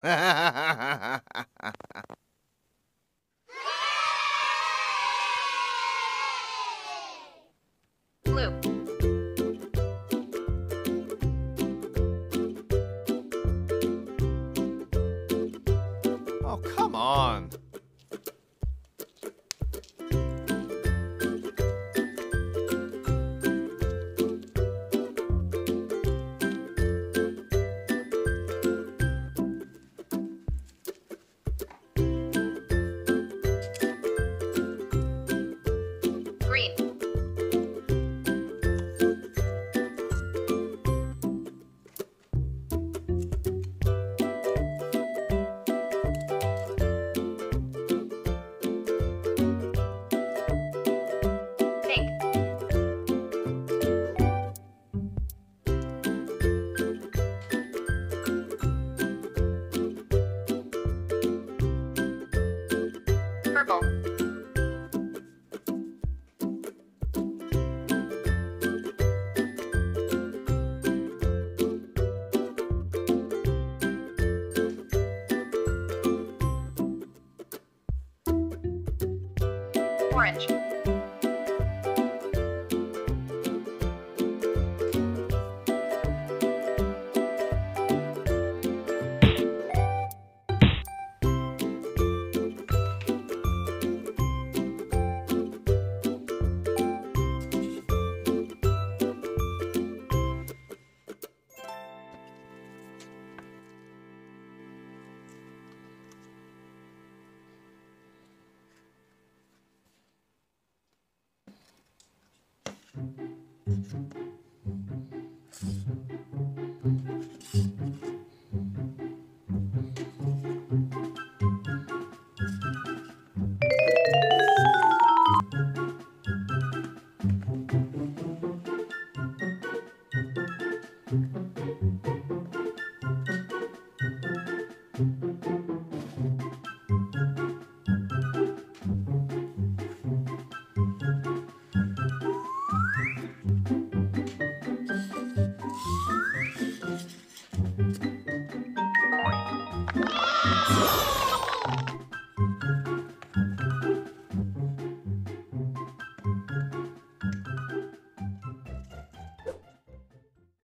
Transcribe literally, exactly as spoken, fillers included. Blue. Oh, come on. Orange. Thank you.